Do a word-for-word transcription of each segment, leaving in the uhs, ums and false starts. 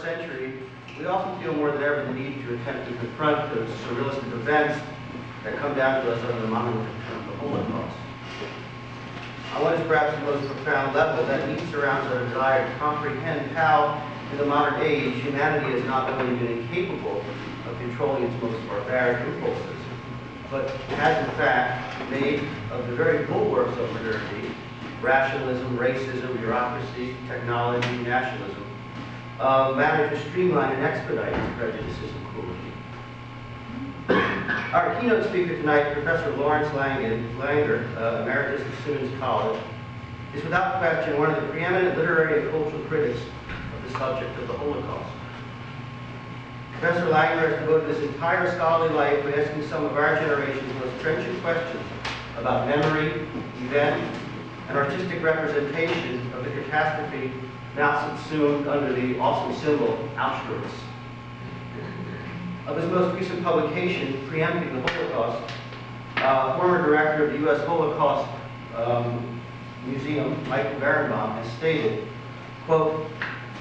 twenty-first century, we often feel more than ever the need to attempt to confront those surrealistic events that come down to us under the monument of the Holocaust. On what is perhaps the most profound level, that need surrounds our desire to comprehend how, in the modern age, humanity has not only been incapable of controlling its most barbaric impulses, but has in fact made of the very bulwarks of modernity, rationalism, racism, bureaucracy, technology, nationalism, Uh, matter to streamline and expedite prejudices and cruelty. Our keynote speaker tonight, Professor Lawrence Langer, uh, emeritus of Simmons College, is without question one of the preeminent literary and cultural critics of the subject of the Holocaust. Professor Langer has devoted his entire scholarly life to asking some of our generation's most trenchant questions about memory, event, and artistic representation of the catastrophe now subsumed under the awesome symbol, Auschwitz. Of his most recent publication, Preempting the Holocaust, uh, former director of the U S Holocaust um, Museum, Michael Berenbaum, has stated, quote,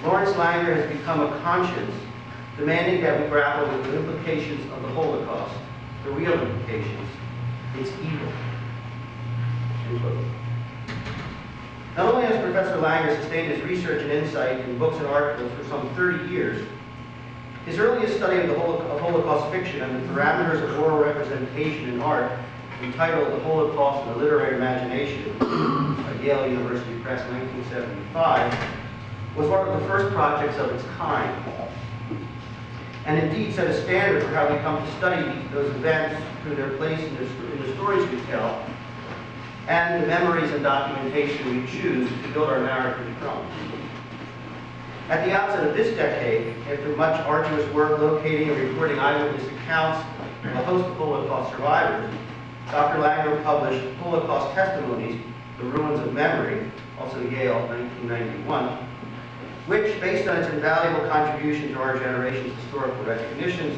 Lawrence Langer has become a conscience, demanding that we grapple with the implications of the Holocaust, the real implications, its evil, end quote. Not only has Professor Langer sustained his research and insight in books and articles for some thirty years, his earliest study of the Holocaust fiction and the parameters of oral representation in art, entitled The Holocaust and the Literary Imagination, by Yale University Press, nineteen seventy-five, was one of the first projects of its kind, and indeed set a standard for how we come to study those events through their place in the, in the stories we tell, and the memories and documentation we choose to build our narratives from. At the outset of this decade, after much arduous work locating and reporting eyewitness accounts of a host of Holocaust survivors, Doctor Langer published Holocaust Testimonies: The Ruins of Memory, also Yale, nineteen ninety-one, which, based on its invaluable contribution to our generation's historical recognitions,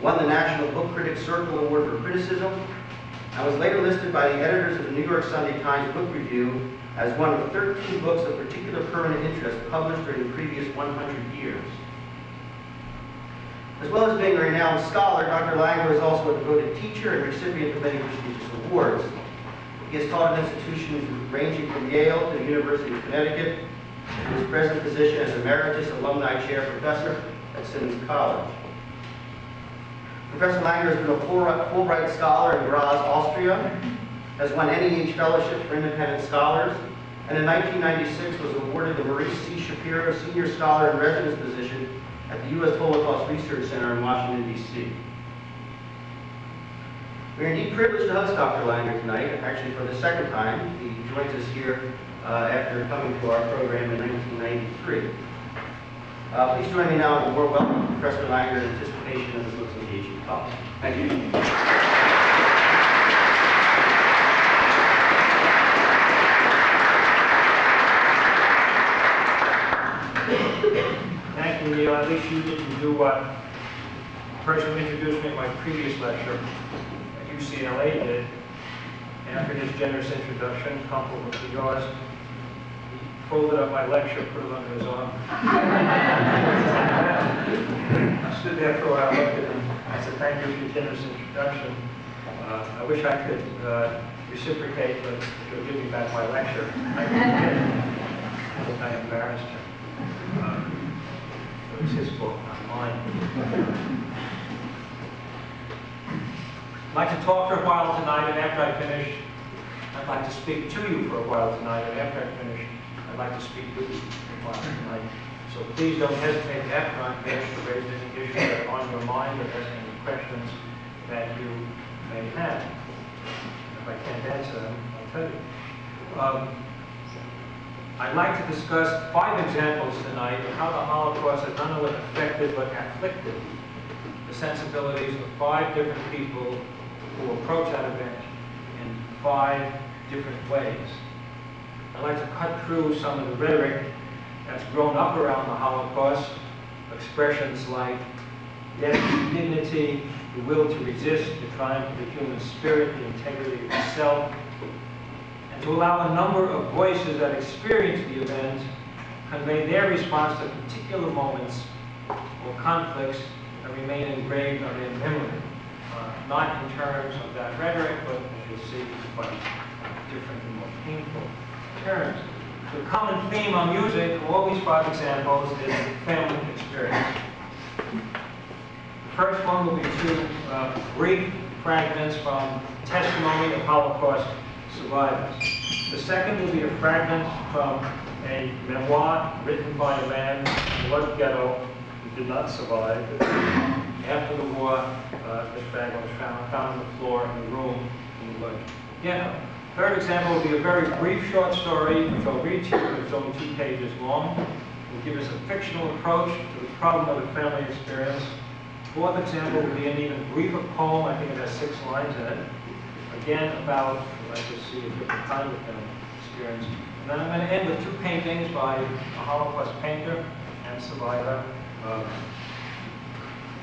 won the National Book Critics Circle Award for Criticism, and was later listed by the editors of the New York Sunday Times Book Review as one of thirteen books of particular permanent interest published during the previous one hundred years. As well as being a renowned scholar, Doctor Langer is also a devoted teacher and recipient of many prestigious awards. He has taught at institutions ranging from Yale to the University of Connecticut, and his present position as Emeritus Alumni Chair Professor at Simmons College. Professor Langer has been a Fulbright Scholar in Graz, Austria, has won N E H Fellowship for Independent Scholars, and in nineteen ninety-six was awarded the Maurice C. Shapiro Senior Scholar in Residence position at the U S Holocaust Research Center in Washington, D C. We are indeed privileged to host Doctor Langer tonight, actually for the second time. He joins us here uh, after coming to our program in nineteen ninety-three. Uh, please join me now in a warm welcome to Professor Langer's anticipation of his most engaging talk. Thank you. Thank you, Neil. At least you didn't do what the person who introduced me at my previous lecture at U C L A did. After his generous introduction, compliment to yours, folded up my lecture, put it under his arm. I stood there for a while, I looked at him. I said, thank you for your generous introduction. Uh, I wish I could uh, reciprocate, but you'll give me back my lecture. I couldn't. I embarrassed him. Uh, it was his book, not mine. I'd like to talk for a while tonight, and after I finish, I'd like to speak to you for a while tonight, and after I finish, I'd like to speak with you tonight. So please don't hesitate after I'm finished to raise any issues that are on your mind or ask any questions that you may have. If I can't answer them, I'll tell you. Um, I'd like to discuss five examples tonight of how the Holocaust has not only affected but afflicted the sensibilities of five different people who approach that event in five different ways. I'd like to cut through some of the rhetoric that's grown up around the Holocaust, expressions like death, dignity, the will to resist, the triumph of the human spirit, the integrity of the self, and to allow a number of voices that experience the event convey their response to particular moments or conflicts that remain engraved on his memory, uh, not in terms of that rhetoric, but as you'll see, quite different and more painful terms. The common theme on music, always five examples, is family experience. The first one will be two uh, brief fragments from Testimony of Holocaust Survivors. The second will be a fragment from a memoir written by a man in the Lodz Ghetto who did not survive. After the war, uh, this fragment was found, found on the floor in the room in the Lodz Ghetto. Third example will be a very brief short story, which I'll read to you, but it's only two pages long. It will give us a fictional approach to the problem of the family experience. Fourth example will be an even briefer poem, I think it has six lines in it, again about, I'd like to see a different kind of family experience. And then I'm going to end with two paintings by a Holocaust painter and survivor of,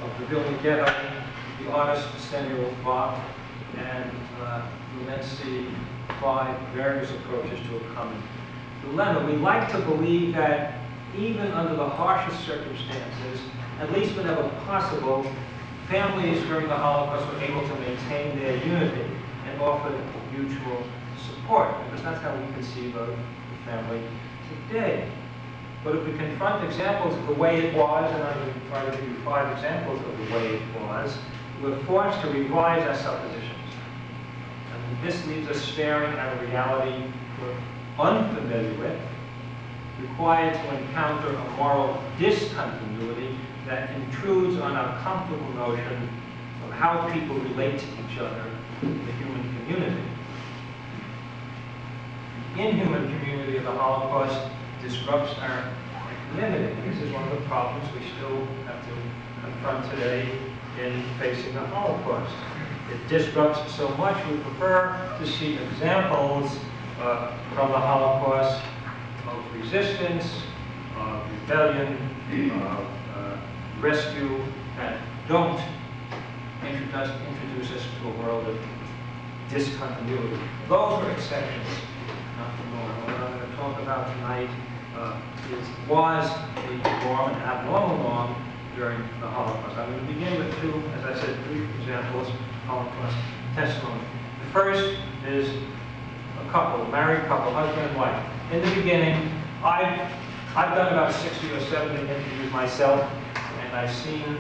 of the Vilna Ghetto, the artist Samuel Bak, and uh, we'll then see five various approaches to a common dilemma. We like to believe that even under the harshest circumstances, at least whenever possible, families during the Holocaust were able to maintain their unity and offer mutual support, because that's how we conceive of the family today. But if we confront examples of the way it was, and I'm going to try to give you five examples of the way it was, we're forced to revise our suppositions. And this leaves us staring at a reality we're unfamiliar with, required to encounter a moral discontinuity that intrudes on our comfortable notion of how people relate to each other in the human community. The inhuman community of the Holocaust disrupts our equanimity. This is one of the problems we still have to confront today in facing the Holocaust. It disrupts so much we prefer to see examples uh, from the Holocaust of resistance, of rebellion, of uh, rescue, that don't introduce, introduce us to a world of discontinuity. Those are exceptions, not the norm. What I'm going to talk about tonight uh, is, was the norm, an abnormal norm during the Holocaust. I'm going to begin with two, as I said, three examples of Holocaust testimony. The first is a couple, a married couple, husband and wife. In the beginning, I've, I've done about sixty or seventy interviews myself, and I've seen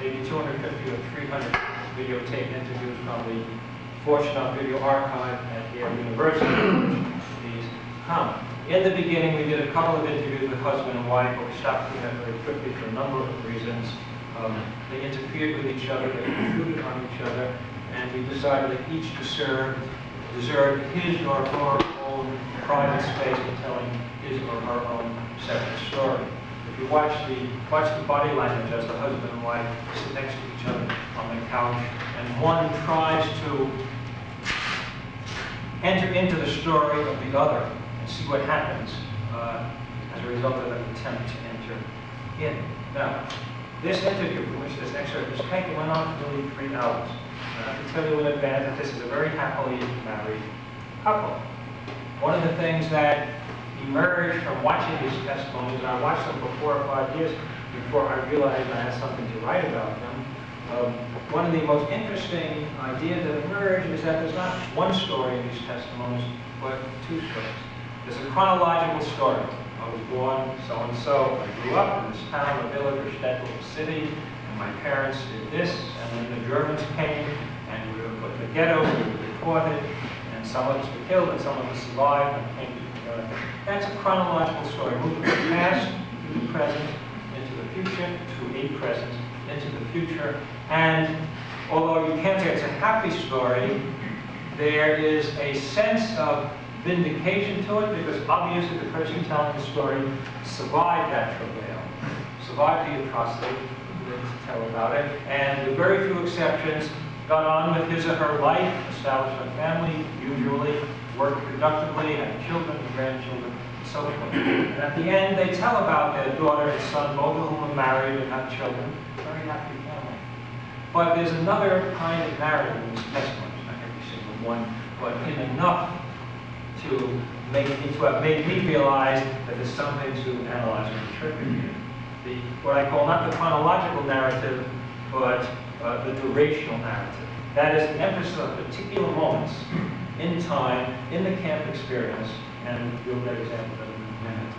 maybe two hundred fifty or three hundred videotaped interviews from the Fortunoff Video Archive at Yale University, these come. In the beginning, we did a couple of interviews with husband and wife, but we stopped doing that very quickly for a number of reasons. Um, they interfered with each other, they intruded on each other, and we decided that each deserved, deserved his or her own private space for telling his or her own separate story. If you watch the, watch the body language as the husband and wife sit next to each other on the couch, and one tries to enter into the story of the other and see what happens uh, as a result of an attempt to enter in. Now, this interview, from which this excerpt is taken, went on for nearly three hours. And I can tell you in advance that this is a very happily married couple. One of the things that emerged from watching these testimonies, and I watched them for four or five years before I realized I had something to write about them, um, one of the most interesting ideas that emerged is that there's not one story in these testimonies, but two stories. There's a chronological story. I was born so-and-so, I grew up in this town, a village, or shtetl, or city, and my parents did this, and then the Germans came, and we were put in the ghetto, we were deported, and some of us were killed, and some of us survived, and came to the ghetto. That's a chronological story, moving from the past to the present, into the future, to a present, into the future, and although you can't say it's a happy story, there is a sense of vindication to it, because obviously the person telling the story survived that travail, survived the atrocity, lived to tell about it, and with very few exceptions, got on with his or her life, established a family, usually, worked productively, had children and grandchildren, and so forth. And at the end, they tell about their daughter and son, both of whom are married and have children. Very happy family. But there's another kind of narrative in these testimonies, not every single one, but in enough to make me, to have made me realize that there's something to analyze and interpret here. the, what I call not the chronological narrative, but uh, the durational narrative. That is the emphasis on particular moments in time, in the camp experience, and you'll get an example of that in a minute,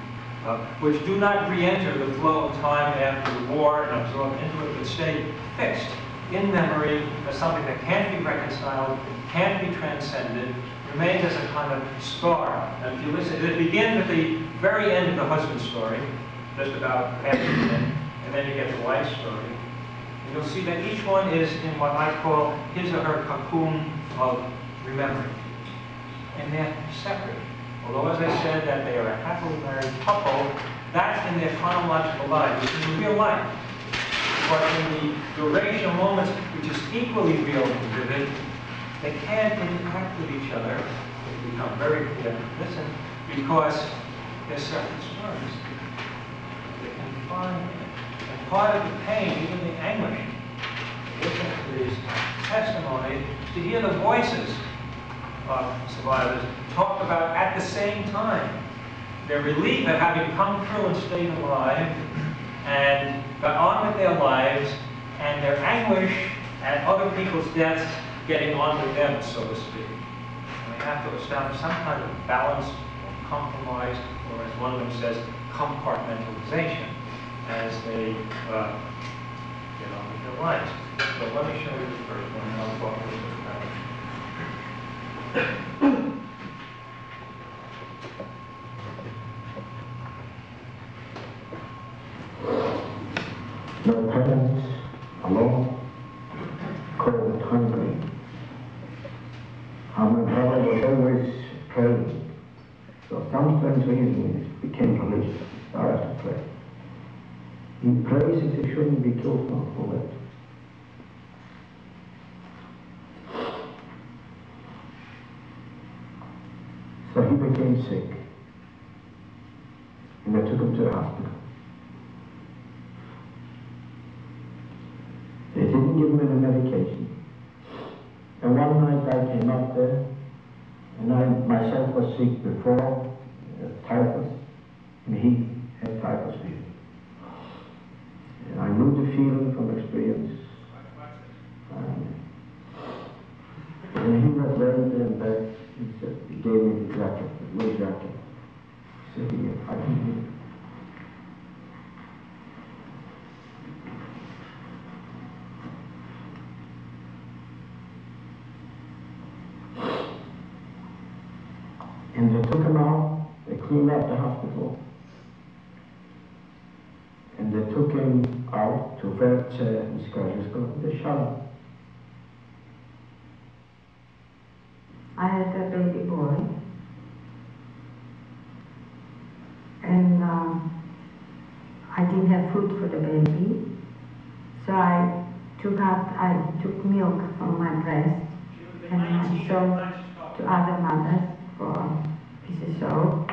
uh, which do not re-enter the flow of time after the war and absorb into it, but stay fixed in memory as something that can't be reconciled, can't be transcended, remains as a kind of scar. And if you listen, it begins at the very end of the husband's story, just about half the end, and then you get the wife's story. And you'll see that each one is in what I call his or her cocoon of remembering. And they're separate. Although, as I said, that they are a happily married couple, that's in their chronological life, which is real life. But in the durational moments, which is equally real and vivid, they can't interact with each other, they become very clear, listen, because they're separate stories. They can find it. And part of the pain, even the anguish, listen to these testimonies, to hear the voices of survivors talked about at the same time. Their relief at having come through and stayed alive, and got on with their lives, and their anguish at other people's deaths getting on with them, so to speak. And we have to establish some kind of balance or compromise, or as one of them says, compartmentalization, as they uh, get on with their lives. So let me show you the first one, and I'll talk a little bit about it. My parents, alone, cold, hungry. And my father was always praying. So sometimes when he became religious, he started to pray. He prays that he shouldn't be killed for it. So he became sick. And I took him to the hospital. They didn't give me the medication. And one night I came up there, and I myself was sick before, uh, typhus, and he had typhus fever. And I knew the feeling from experience. Um, and he was laying there in bed, he said, he gave me the jacket, the blue jacket. He said, here, I can hear. And they took him out, they cleaned up the hospital. And they took him out to Verce and Skarzysko, and they shot him. I had a baby boy. And um, I didn't have food for the baby. So I took out, I took milk from my breast and I showed to other mothers. For pieces of soap, a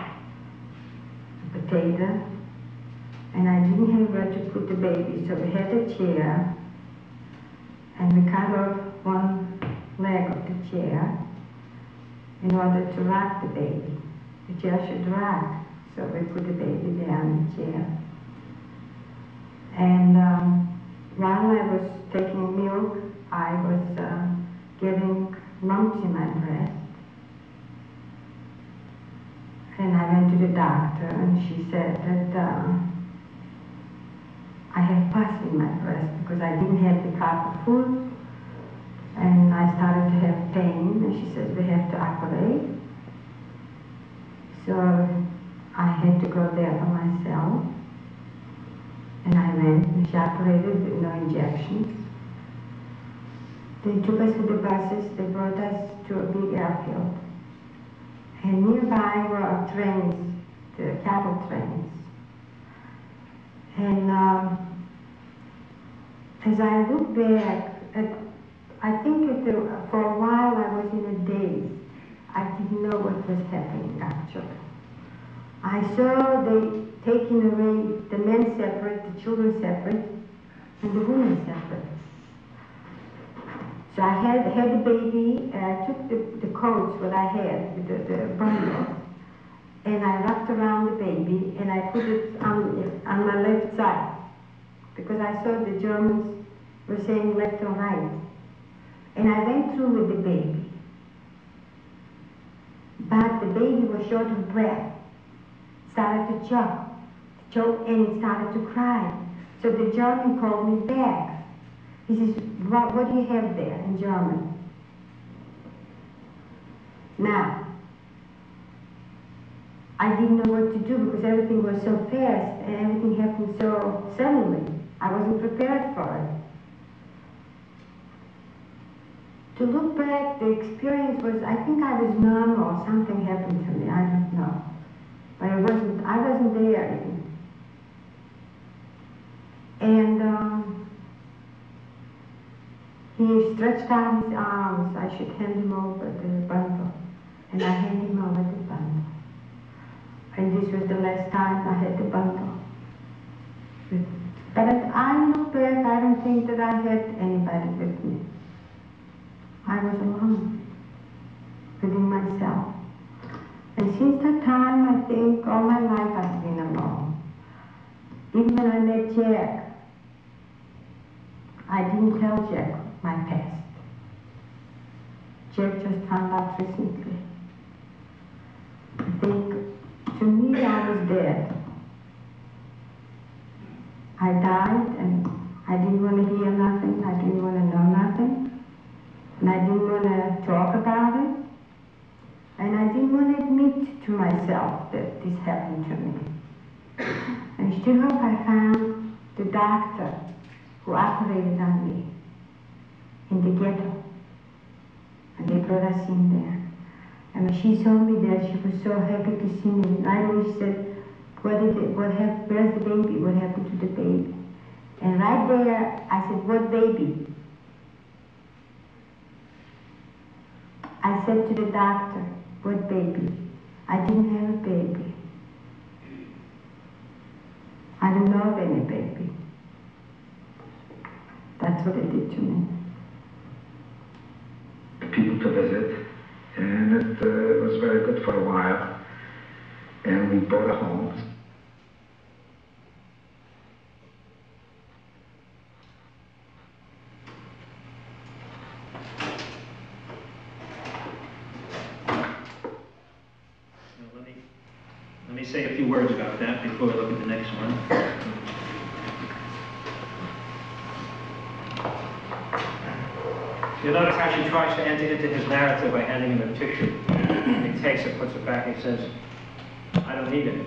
potato, and I didn't have where to put the baby, so we had a chair, and we cut off one leg of the chair in order to rock the baby. The chair should rock, so we put the baby there on the chair. And um, while I was taking milk, I was uh, getting lumps in my breast. And I went to the doctor, and she said that uh, I have pus in my breast because I didn't have the proper food, and I started to have pain, and she says we have to operate. So I had to go there for myself, and I went, and she operated with no injections. They took us to the buses, they brought us to a big airfield. And nearby were trains, the cattle trains. And um, as I look back, at, I think at the, for a while I was in a daze. I didn't know what was happening actually. I saw they taking away the men separate, the children separate, and the women separate. So I had, had the baby, and I took the, the coats, what I had, with the, the bundle, and I wrapped around the baby, and I put it on, on my left side. because I saw the Germans were saying left or right. And I went through with the baby. But the baby was short of breath, started to choke, choke and it started to cry. So the German called me back. He says, what, what do you have there in German? Now, I didn't know what to do because everything was so fast and everything happened so suddenly. I wasn't prepared for it. To look back, the experience was, I think I was normal. Something happened to me, I don't know. But it wasn't, I wasn't there even. And um, he stretched out his arms. I should hand him over the bundle. And I handed him over the bundle. And this was the last time I had the bundle. But as I look back, I don't think that I had anybody with me. I was alone within myself. And since that time, I think all my life I've been alone. Even when I met Jack, I didn't tell Jack my past. Jack just found out recently. I think, to me, I was dead. I died, and I didn't want to hear nothing, I didn't want to know nothing, and I didn't want to talk about it, and I didn't want to admit to myself that this happened to me. And I still hope I found the doctor who operated on me in the ghetto, and they brought us in there. And when she saw me there, she was so happy to see me. And I always said, what did it, what happened, where's the baby? What happened to the baby? And right there, I said, what baby? I said to the doctor, what baby? I didn't have a baby. I don't know of any baby. That's what it did to me. People to visit, and it uh, was very good for a while. And we bought a home. Say a few words about that before we look at the next one. You'll notice how she tries to enter into his narrative by handing him a tissue. He takes it, puts it back, and he says, I don't need it.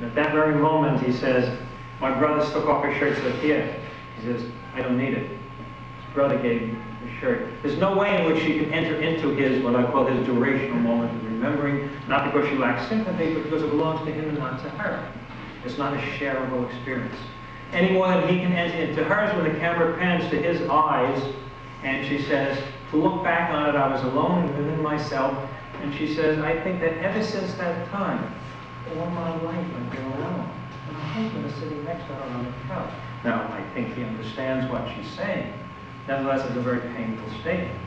And at that very moment, he says, my brother took off his shirt, said, here. He says, I don't need it. His brother gave him his shirt. There's no way in which she can enter into his, what I call his durational moment of remembering, not because she lacks sympathy, but because it belongs to him and not to her. It's not a shareable experience. Any more than he can enter into hers when the camera pans to his eyes, and she says, to look back on it, I was alone and within myself, and she says, I think that ever since that time, all my life I've been alone. And my husband is sitting next to her on the couch. Now, I think he understands what she's saying. Nevertheless, it's a very painful statement.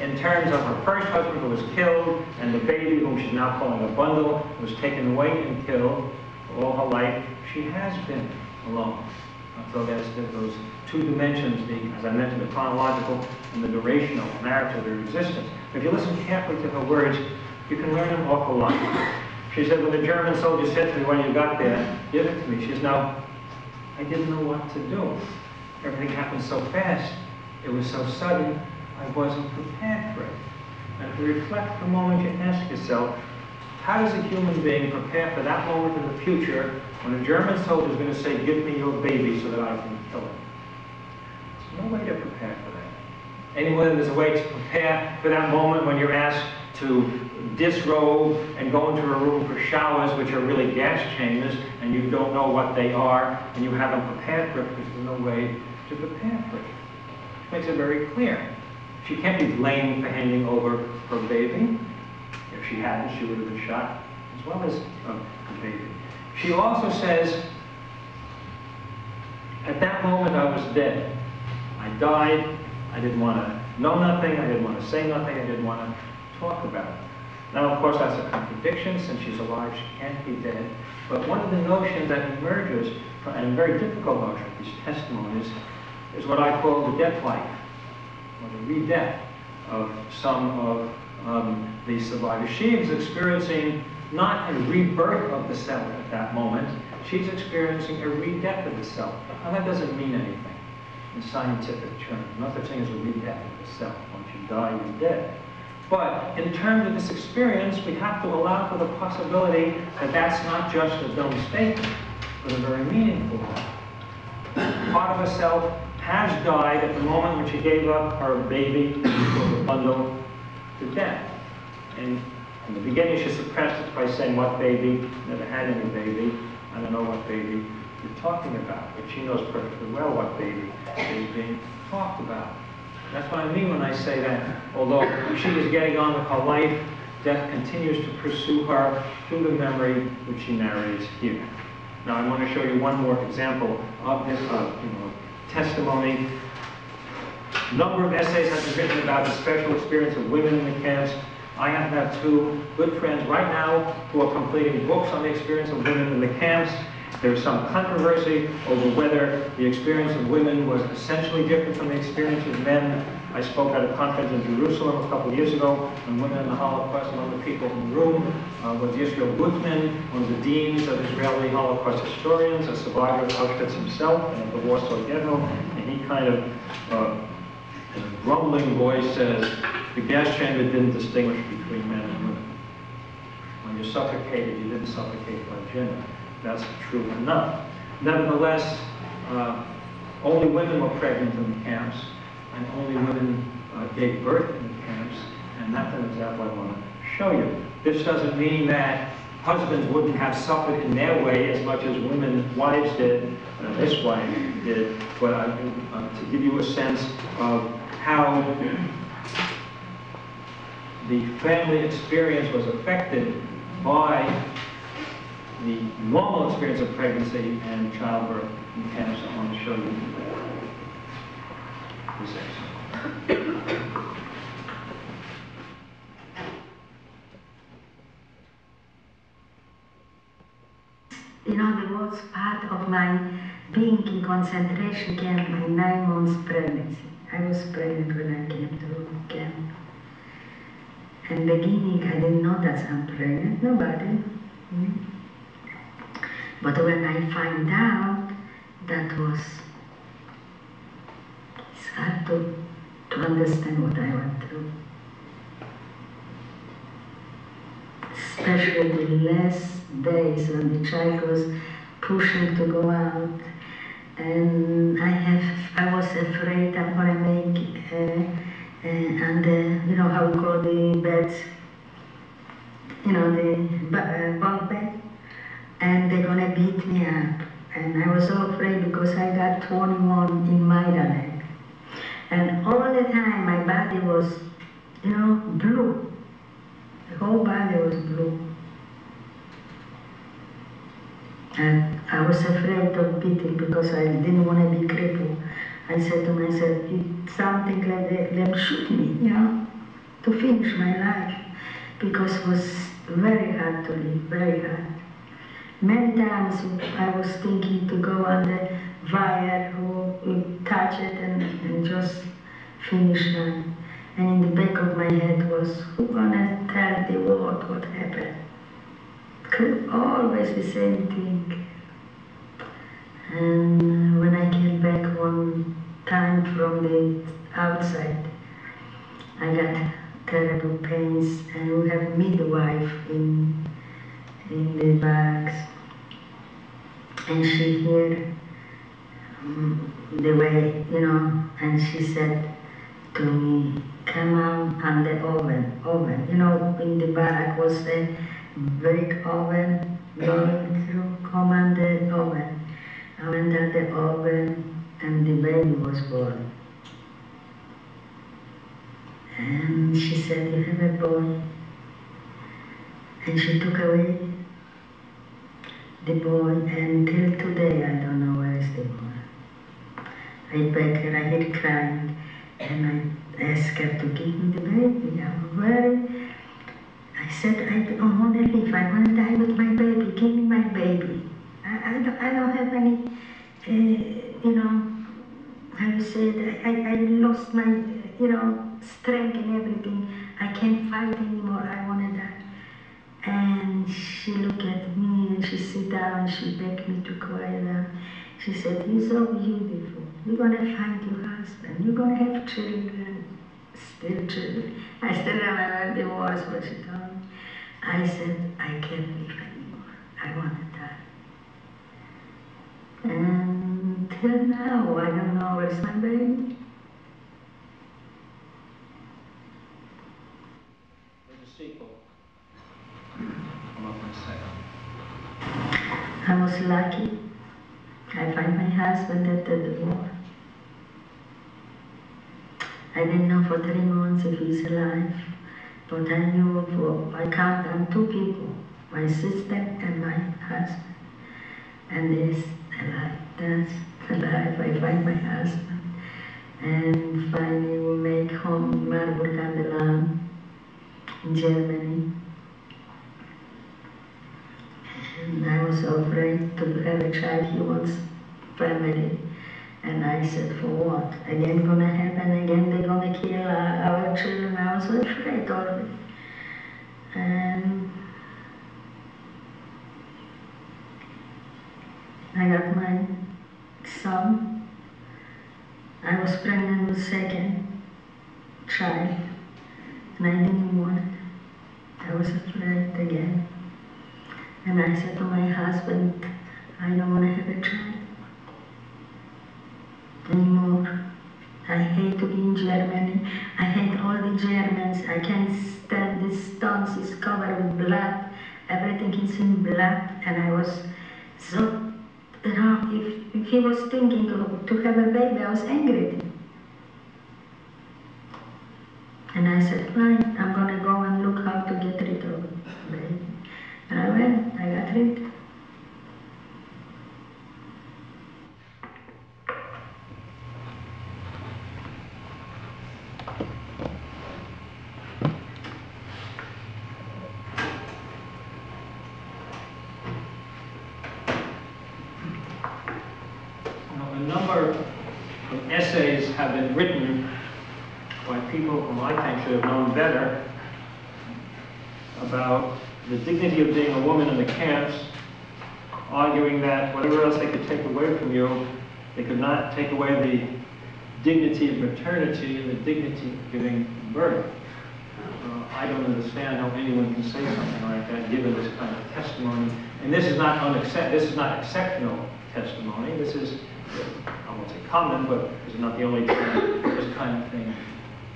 In terms of her first husband who was killed, and the baby whom she's now calling a bundle, who was taken away and killed all her life, she has been alone. So that's those two dimensions, the, as I mentioned, the chronological and the durational narrative of her existence. If you listen carefully to her words, you can learn an awful lot. She said, when the German soldier said to me, when you got there, give it to me. She says, now, I didn't know what to do. Everything happened so fast. It was so sudden. I wasn't prepared for it. And if you reflect for a moment, you ask yourself, how does a human being prepare for that moment in the future when a German soldier is going to say, give me your baby so that I can kill it? There's no way to prepare for that. Anyway, there's a way to prepare for that moment when you're asked to disrobe and go into a room for showers, which are really gas chambers, and you don't know what they are, and you haven't prepared for it because there's no way to prepare for it. Which makes it very clear. She can't be blamed for handing over her baby. If she hadn't, she would have been shot, as well as um, the baby. She also says, at that moment I was dead. I died, I didn't want to know nothing, I didn't want to say nothing, I didn't want to talk about it. Now, of course, that's a contradiction. Since she's alive, she can't be dead. But one of the notions that emerges, from, and a very difficult notion of these testimonies, is what I call the death life, or the re-death of some of um, these survivors. She is experiencing not a rebirth of the self at that moment. She's experiencing a re-death of the self. Now, that doesn't mean anything in scientific terms. Another thing is a re-death of the self. Once you die, you're dead. But in terms of this experience, we have to allow for the possibility that that's not just a dumb statement, but a very meaningful one. Part of herself has died at the moment when she gave up her baby or the bundle to death. And in the beginning, she suppressed it by saying, "What baby? Never had any baby. I don't know what baby you're talking about." But she knows perfectly well what baby is being talked about. That's what I mean when I say that, although she is getting on with her life, death continues to pursue her through the memory which she narrates here. Now, I want to show you one more example of this uh, you know, testimony. A number of essays have been written about the special experience of women in the camps. I have had two good friends right now who are completing books on the experience of women in the camps. There's some controversy over whether the experience of women was essentially different from the experience of men. I spoke at a conference in Jerusalem a couple of years ago on women in the Holocaust, and one of the people in the room uh, was Yisrael Gutman, one of the deans of Israeli Holocaust historians, a survivor of Auschwitz himself and of the Warsaw Ghetto, and he kind of, uh, in a grumbling voice, says, "The gas chamber didn't distinguish between men and women. When you're suffocated, you didn't suffocate by gender." That's true enough. Nevertheless, uh, only women were pregnant in the camps, and only women uh, gave birth in the camps, and that's an example I want to show you. This doesn't mean that husbands wouldn't have suffered in their way as much as women, wives did, and this wife did, but uh, uh, to give you a sense of how the family experience was affected by the normal experience of pregnancy and childbirth in camps. I want to show you this example. You know, the worst part of my being in concentration camp, my nine months pregnancy. I was pregnant when I came to camp. And beginning, I didn't know that I'm pregnant. Nobody. Mm-hmm. But when I find out, that was, it's hard to, to understand what I went through. Especially the last days when the child was pushing to go out. And I have, I was afraid I'm gonna make, uh, uh, and uh, you know how we call the beds, you know, the bunk uh, bed. And they're gonna beat me up. And I was so afraid because I got twenty-one in my leg. And all the time my body was, you know, blue. The whole body was blue. And I was afraid of beating because I didn't want to be crippled. I said to myself, it's something like they, they shoot me, you know, to finish my life. Because it was very hard to live, very hard. Many times I was thinking to go on the wire, who touch it and, and just finish that. And in the back of my head was, who gonna tell the world what happened? Could always the same thing. And when I came back one time from the outside, I got terrible pains, and we have midwife in in the bags, and she heard um, the way, you know, and she said to me, come out on the oven, oven. You know, in the bag was a brick oven going through, come on the oven. I went at the oven, and the baby was born. And she said, you have a boy. And she took away the boy, and till today I don't know where is the boy. I begged her, I had crying, and I asked her to give me the baby. I'm very, I said, I don't want to live. I want to die with my baby. Give me my baby. I, I, don't, I don't have any, uh, you know, how you say it, I, I lost my, you know, strength and everything. I can't fight anymore. I want to die. And she looked at me and she sit down and she begged me to quiet down. She said, "You're so beautiful. You're going to find your husband. You're going to have children." Still children. I still remember the words what she told me. I said, "I can't live anymore. I want to die." And till now, I don't know where's my baby. I was lucky. I find my husband after the war. I didn't know for three months if he's alive, but I knew for, I count on two people, my sister and my husband. And this, alive, that's alive, I find my husband. And finally we make home Marburg an der Lahn in Germany. And I was so afraid to have a child, he wants family. And I said, for what? Again gonna happen, again they're gonna kill our, our children. I was so afraid already. And I got my son. I was pregnant with second child. And I didn't want it. I was afraid again. And I said to my husband, I don't want to have a child anymore. I hate to be in Germany. I hate all the Germans. I can't stand this stones. It's covered with blood. Everything is in blood. And I was so, you know, if, if he was thinking of, to have a baby, I was angry at him. And I said, fine, I'm going to go and look how to get rid of the baby. And I went. I got rid. Now, a number of essays have been written by people whom I think should have known better about the dignity of being a woman in the camps, arguing that whatever else they could take away from you, they could not take away the dignity of maternity and the dignity of giving birth. Uh, I don't understand how anyone can say something like that, given this kind of testimony. And this is not unaccept. This is not exceptional testimony. This is, I won't say common, but this is not the only time this kind of thing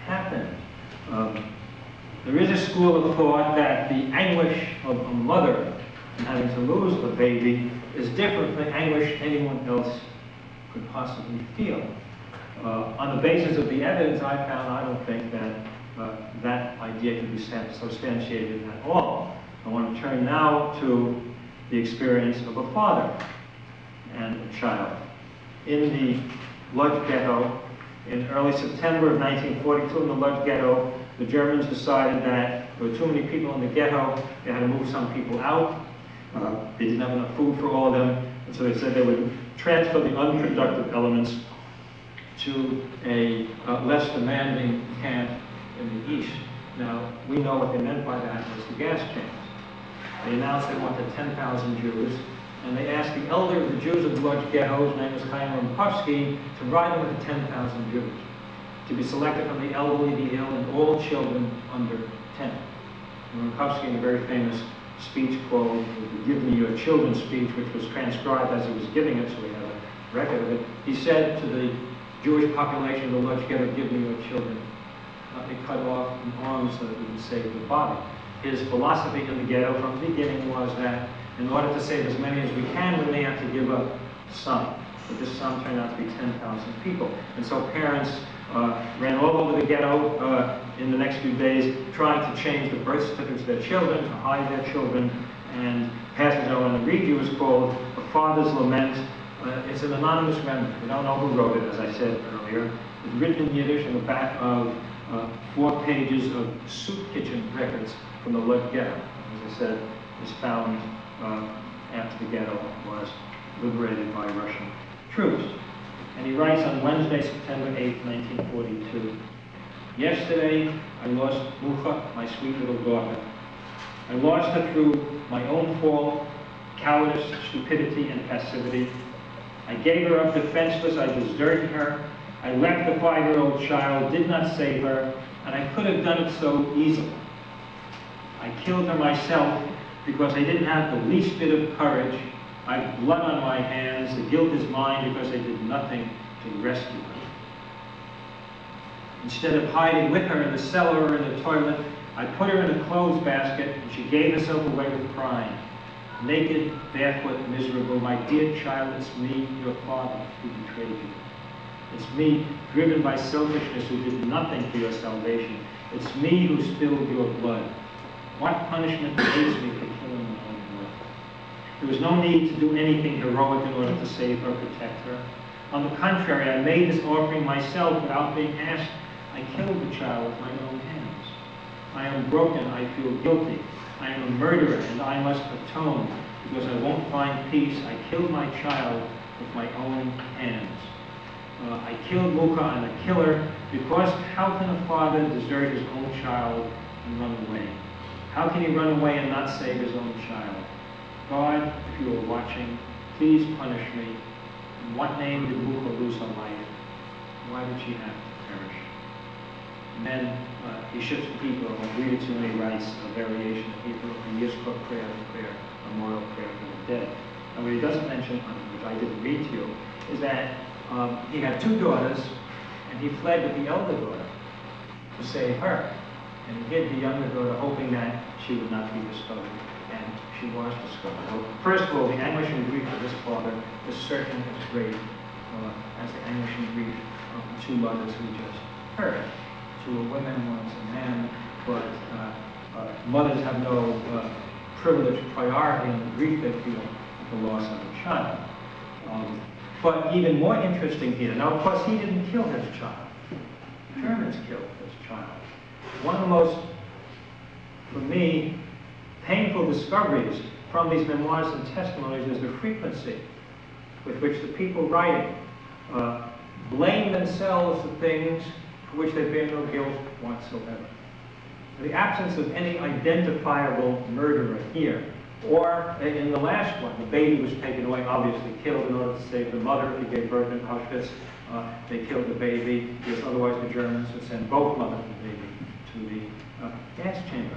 happened. Um, There is a school of thought that the anguish of a mother and having to lose a baby is different from the anguish anyone else could possibly feel. Uh, on the basis of the evidence I found, I don't think that uh, that idea can be substantiated at all. I want to turn now to the experience of a father and a child. In the Lodz Ghetto, in early September of nineteen forty-two, in the Lodz Ghetto, the Germans decided that there were too many people in the ghetto. They had to move some people out. Uh, they didn't have enough food for all of them. And so they said they would transfer the unproductive elements to a uh, less demanding camp in the east. Now, we know what they meant by that was the gas chambers. They announced they wanted ten thousand Jews, and they asked the elder of the Jews of the Lodz Ghetto, whose name was Chaim Rumkowski, to ride them with ten thousand Jews, to be selected from the elderly, the ill, and all children under ten. Rumkowski, in a very famous speech called "Give Me Your Children" speech, which was transcribed as he was giving it, so we have a record of it, he said to the Jewish population of the Lodz Ghetto, "Give me your children." Uh, they cut off an arm so that we could save the body. His philosophy in the ghetto from the beginning was that in order to save as many as we can, we may have to give up some. But this sum turned out to be ten thousand people. And so parents uh, ran all over the ghetto uh, in the next few days, trying to change the birth certificates of their children, to hide their children. And the passage I want to read you is called "A Father's Lament." Uh, it's an anonymous remnant. We don't know who wrote it, as I said earlier. It's written in Yiddish in the back of uh, four pages of soup kitchen records from the Lodz Ghetto. As I said, was found uh, after the ghetto was liberated by Russian troops. And he writes on Wednesday, September eighth, nineteen forty-two, "Yesterday I lost Mucha, my sweet little daughter. I lost her through my own fault, cowardice, stupidity, and passivity. I gave her up defenseless, I deserted her, I left the five-year-old child, did not save her, and I could have done it so easily. I killed her myself because I didn't have the least bit of courage. I have blood on my hands, the guilt is mine because I did nothing to rescue her. Instead of hiding with her in the cellar or in the toilet, I put her in a clothes basket and she gave herself away with crying. Naked, barefoot, miserable, my dear child, it's me, your father, who betrayed you. It's me, driven by selfishness, who did nothing for your salvation. It's me who spilled your blood. What punishment awaits me for killing my own daughter? There was no need to do anything heroic in order to save her, protect her. On the contrary, I made this offering myself without being asked. I killed the child with my own hands. I am broken, I feel guilty. I am a murderer, and I must atone, because I won't find peace. I killed my child with my own hands. Uh, I killed Mucha, I'm a killer, because how can a father desert his own child and run away? How can he run away and not save his own child? God, if you are watching, please punish me. In what name did Mucha lose her life? Why did she have to perish?" And then uh, he shifts to Hebrew, and read it to me, writes a variation of Hebrew, a Yizkor prayer, a prayer, a memorial prayer for the dead. And what he doesn't mention, which I didn't read to you, is that um, he had two daughters, and he fled with the elder daughter to save her. And he hid the younger daughter, hoping that she would not be discovered. And she was discovered. So, first of all, the anguish and grief of this father is certain as great uh, as the anguish and grief of the two mothers we just heard. Two are women, one's a man, but uh, uh, mothers have no uh, privileged priority in the grief they feel at the loss of a child. Um, but even more interesting here, now of course he didn't kill his child. The Germans killed his child. One of the most, for me, painful discoveries from these memoirs and testimonies is the frequency with which the people writing uh, blame themselves for things for which they bear no guilt whatsoever. The absence of any identifiable murderer here, or in the last one, the baby was taken away, obviously killed in order to save the mother who gave birth in Auschwitz. Uh, they killed the baby because otherwise the Germans would send both mother and the baby to the uh, gas chamber.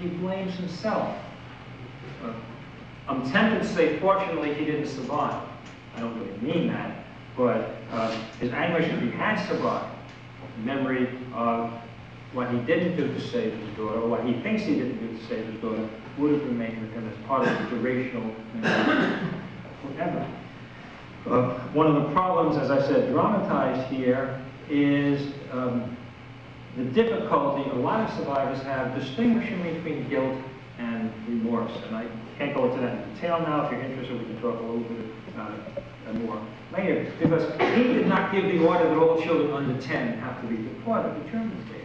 He blames himself. Uh, I'm tempted to say, fortunately, he didn't survive. I don't really mean that, but uh, his anguish if he had survived, in memory of what he didn't do to save his daughter, or what he thinks he didn't do to save his daughter, would have remained with him as part of the durational memory forever. Uh, one of the problems, as I said, dramatized here is um, the difficulty a lot of survivors have distinguishing between guilt and remorse. And I can't go into that in detail now. If you're interested, we can talk a little bit about it more later. Because he did not give the order that all children under ten have to be deported. The Germans did.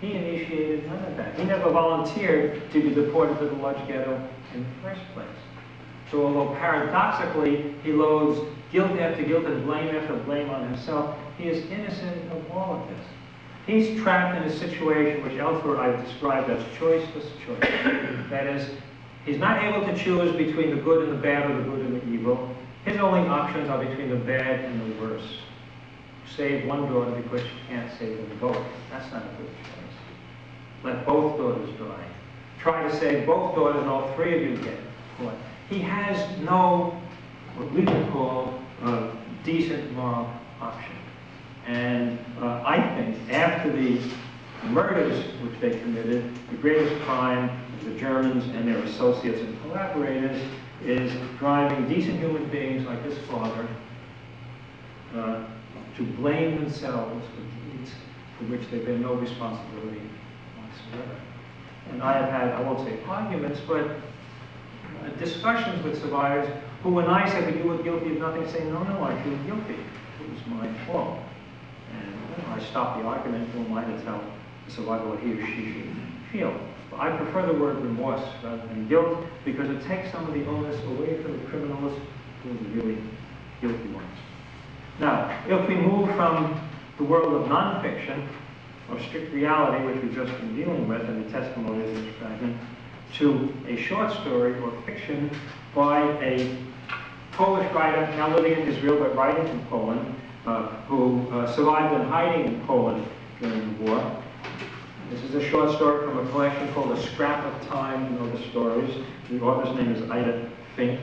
He initiated none of that. He never volunteered to be deported to the Lodz Ghetto in the first place. So although paradoxically he loads guilt after guilt and blame after blame on himself, he is innocent of all of this. He's trapped in a situation which elsewhere I've described as choiceless choice. That is, he's not able to choose between the good and the bad or the good and the evil. His only options are between the bad and the worse. Save one daughter because you can't save them both. That's not a good choice. Let both daughters die. Try to save both daughters and all three of you get caught. He has no, what we would call, uh, decent moral option. And uh, I think after the murders which they committed, the greatest crime of the Germans and their associates and collaborators is driving decent human beings like his father uh, to blame themselves for deeds for which they bear no responsibility whatsoever. And I have had, I won't say arguments, but uh, discussions with survivors who, when I say, but you were guilty of nothing, say, no, no, I feel guilty. It was my fault. And or stop the argument, who am I to tell the survivor what he or she should feel? But I prefer the word remorse rather than guilt, because it takes some of the onus away from the criminals who are the really guilty ones. Now, if we move from the world of nonfiction, or strict reality, which we've just been dealing with in the testimonies in this fragment, to a short story or fiction by a Polish writer, now living in Israel but writing in Poland, uh, who uh, survived in hiding in Poland during the war. This is a short story from a collection called A Scrap of Time, you know the stories. The author's name is Ida Fink.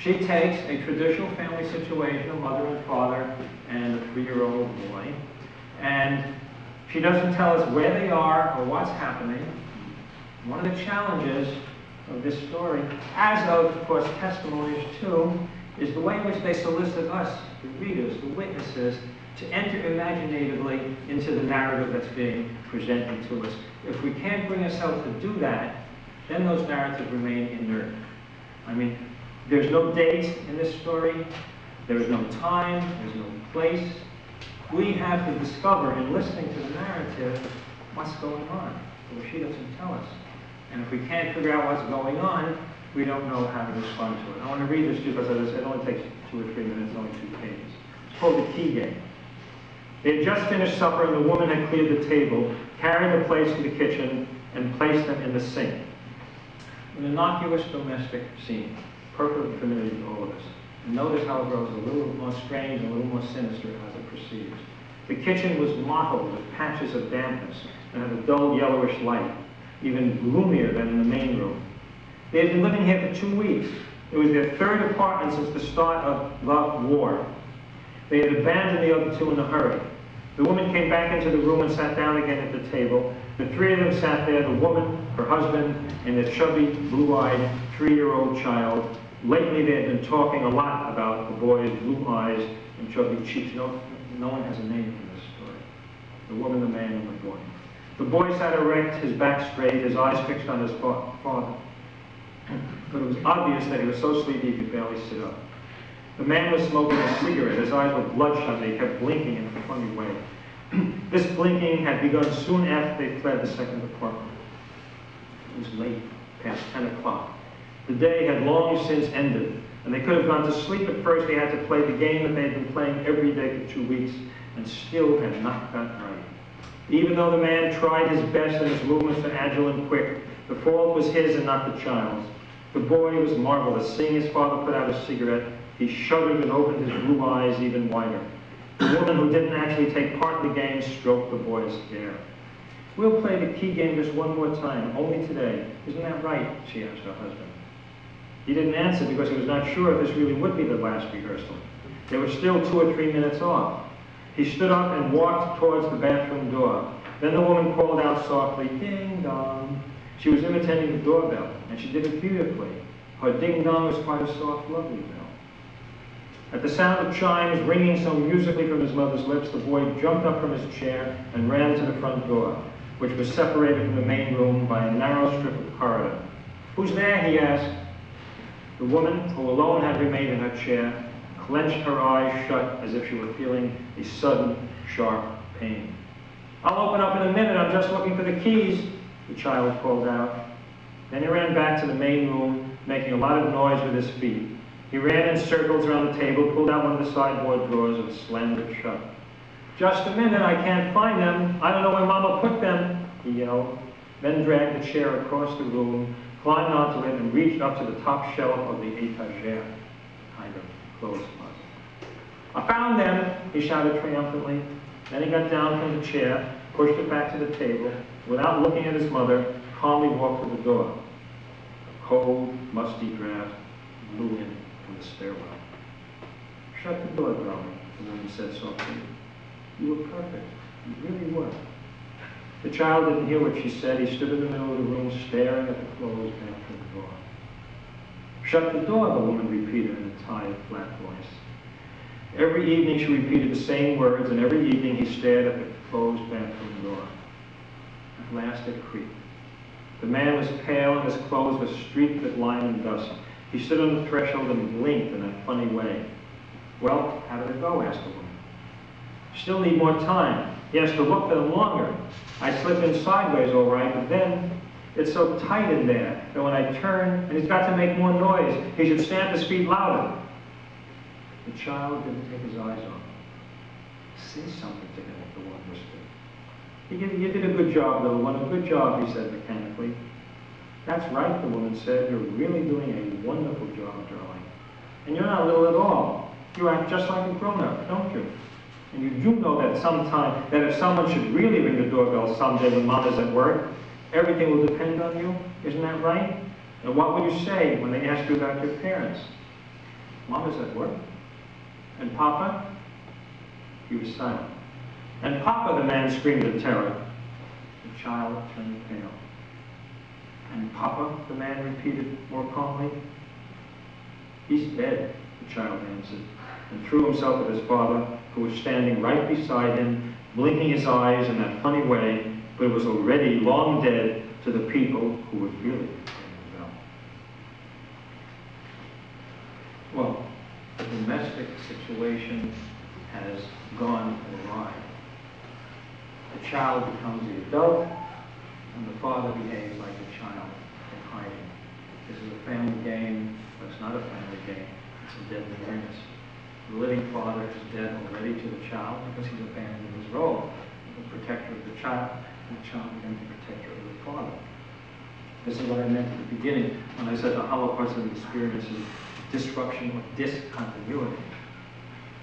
She takes a traditional family situation, a mother and father and a three-year-old boy, and she doesn't tell us where they are or what's happening. One of the challenges of this story, as of, of course, testimonies too, is the way in which they solicit us, the readers, the witnesses, to enter imaginatively into the narrative that's being presented to us. If we can't bring ourselves to do that, then those narratives remain inert. I mean, there's no date in this story, there's no time, there's no place. We have to discover, in listening to the narrative, what's going on. Well, she doesn't tell us. And if we can't figure out what's going on, we don't know how to respond to it. I want to read this to you because it only takes two or three minutes, only two pages. It's called The Tea Game. They had just finished supper and the woman had cleared the table, carried the plates to the kitchen, and placed them in the sink. An innocuous domestic scene, perfectly familiar to all of us. And notice how it grows a little more strange, a little more sinister as it proceeds. The kitchen was mottled with patches of dampness and had a dull yellowish light, even gloomier than in the main room. They had been living here for two weeks. It was their third apartment since the start of the war. They had abandoned the other two in a hurry. The woman came back into the room and sat down again at the table. The three of them sat there, the woman, her husband, and their chubby, blue-eyed, three-year-old child. Lately, they had been talking a lot about the boy's blue eyes and chubby cheeks. No, no one has a name for this story. The woman, the man, and the boy. The boy sat erect, his back straight, his eyes fixed on his father. But it was obvious that he was so sleepy he could barely sit up. The man was smoking a cigarette. His eyes were bloodshot. They kept blinking in a funny way. This blinking had begun soon after they fled the second apartment. It was late, past ten o'clock. The day had long since ended, and they could have gone to sleep at first. They had to play the game that they had been playing every day for two weeks, and still had not gotten right. Even though the man tried his best and his movements were agile and quick, the fault was his and not the child's. The boy was marvelous. Seeing his father put out a cigarette, he shuddered and opened his blue eyes even wider. The woman, who didn't actually take part in the game, stroked the boy's hair. "We'll play the key game just one more time, only today. Isn't that right?" she asked her husband. He didn't answer because he was not sure if this really would be the last rehearsal. There were still two or three minutes off. He stood up and walked towards the bathroom door. Then the woman called out softly, "Ding-dong." She was imitating the doorbell, and she did it beautifully. Her ding-dong was quite a soft, lovely bell. At the sound of chimes ringing so musically from his mother's lips, the boy jumped up from his chair and ran to the front door, which was separated from the main room by a narrow strip of corridor. "Who's there?" he asked. The woman, who alone had remained in her chair, clenched her eyes shut as if she were feeling a sudden, sharp pain. "I'll open up in a minute, I'm just looking for the keys," the child called out. Then he ran back to the main room, making a lot of noise with his feet. He ran in circles around the table, pulled out one of the sideboard drawers, and slammed it shut. "Just a minute, I can't find them. I don't know where Mama put them," he yelled, then dragged the chair across the room, climbed onto it, and reached up to the top shelf of the étagère, kind of clothes closet. "I found them," he shouted triumphantly. Then he got down from the chair, pushed it back to the table, without looking at his mother, calmly walked to the door. A cold, musty draft blew in from the stairwell. "Shut the door, darling," the woman said softly. "You were perfect. You really were." The child didn't hear what she said. He stood in the middle of the room, staring at the closed bathroom door. "Shut the door," the woman repeated in a tired, flat voice. Every evening she repeated the same words, and every evening he stared at the closed bathroom door. At last it creaked. The man was pale, and his clothes were streaked with lime and dust. He stood on the threshold and blinked in a funny way. "Well, how did it go?" asked the woman. Still need more time. He has to look for them longer. I slip in sideways all right, but then it's so tight in there that when I turn, and he's got to make more noise, he should stamp his feet louder. The child didn't take his eyes off. Say something to him, the one whispered. You did, you did a good job, little one, a good job, he said mechanically. That's right, the woman said. You're really doing a wonderful job, darling. And you're not little at all. You act just like a grown-up, don't you? And you do know that sometime, that if someone should really ring the doorbell someday when mom is at work, everything will depend on you. Isn't that right? And what will you say when they ask you about your parents? Mom is at work. And Papa? He was silent. And Papa, the man screamed in terror. The child turned pale. And Papa, the man repeated more calmly. He's dead, the child answered, and threw himself at his father, who was standing right beside him, blinking his eyes in that funny way, but was already long dead to the people who would really ring the bell. Well, the domestic situation has gone awry. The child becomes the adult, and the father behaves like a child in hiding. This is a family game, but it's not a family game. It's a deadly earnest. The living father is dead already to the child because he's abandoned his role, the protector of the child, and the child became the protector of the father. This is what I meant at the beginning when I said the Holocaust of experience is disruption or discontinuity.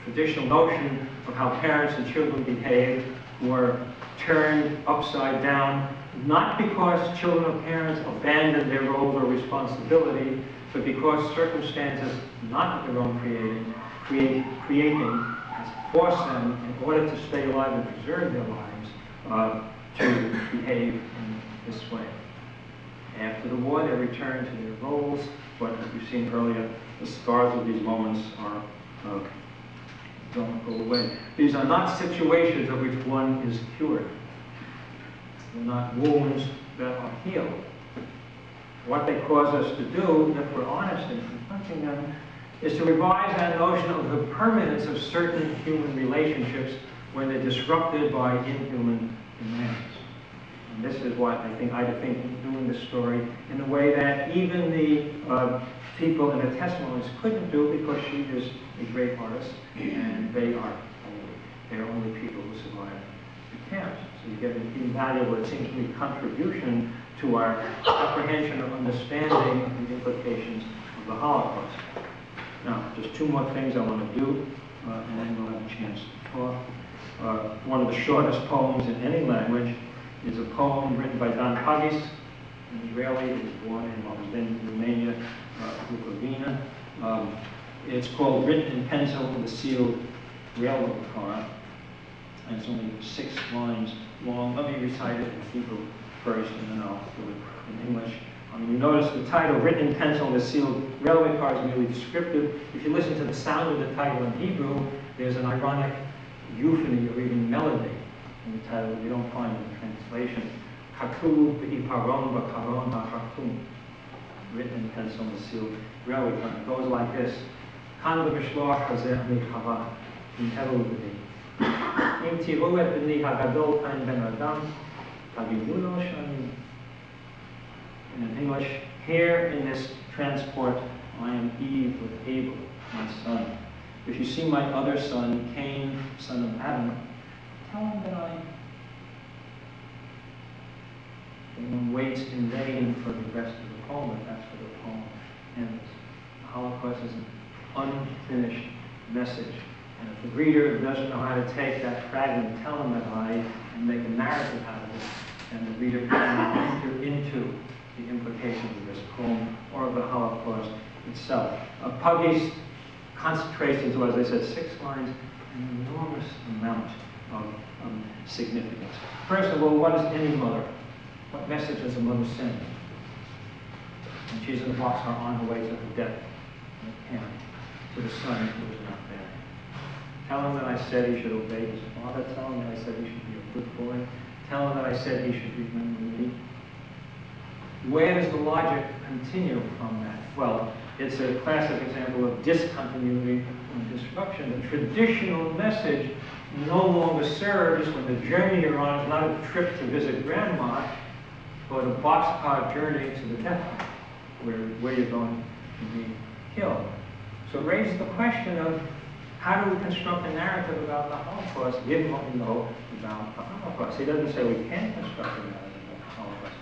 Traditional notion of how parents and children behave were turned upside down, not because children or parents abandoned their role or responsibility, but because circumstances not their own creating, create, creating has forced them, in order to stay alive and preserve their lives, uh, to behave in this way. After the war, they return to their roles, but as we've seen earlier, the scars of these moments are uh, don't go away. These are not situations of which one is cured. They're not wounds that are healed. What they cause us to do, if we're honest in confronting them, is to revise that notion of the permanence of certain human relationships when they're disrupted by inhuman demands. And this is what I think Ida Fink is doing this story in a way that even the uh, people in the testimonies couldn't do, because she is a great artist, and they are only, they are only people who survived the camps. So you get an invaluable, it seems to me, contribution to our apprehension or understanding of the implications of the Holocaust. Now, just two more things I want to do, uh, and then we'll have a chance to talk. Uh, one of the shortest poems in any language is a poem written by Dan Pagis, an Israeli who was born in what was then Romania, uh, Bukovina. Um, it's called Written in Pencil with a Sealed Railroad Car, and it's only six lines long. Let me recite it in Hebrew first, and then I'll do it in English. Um, you notice the title, Written in Pencil with a Sealed Railway Car, is merely descriptive. If you listen to the sound of the title in Hebrew, there's an ironic euphony or even melody in the title that you don't find in the translation. Katu b'iparon b'karon ha'chatum. Written in pencil with a sealed railway car. It goes like this. Kan b'mishloach hazeh mi'chava. In Hebrew b'ni. Im tiru et b'ni ha'gadol kan ben adam. Tabimuno shani. And in English, here in this transport, I am Eve with Abel, my son. If you see my other son, Cain, son of Adam, tell him that I... And one waits in vain for the rest of the poem, but that's where the poem ends. The Holocaust is an unfinished message. And if the reader doesn't know how to take that fragment, tell him that I, and make a narrative out of it, and the reader can enter into the implications of this poem or of the Holocaust itself. Uh, Pagis concentrates into, as I said, six lines, an enormous amount of um, significance. First of all, what is any mother? What message does a mother send? And she's in the box car on her way to her death, and to the son who is not there. Tell him that I said he should obey his father. Tell him that I said he should be a good boy. Tell him that I said he should remember me. Where does the logic continue from that? Well, it's a classic example of discontinuity and disruption. The traditional message no longer serves when the journey you're on is not a trip to visit grandma, but a boxcar journey to the temple, where, where you're going to be killed. So it raises the question of how do we construct a narrative about the Holocaust given what we know about the Holocaust? He doesn't say we can construct a narrative about the Holocaust.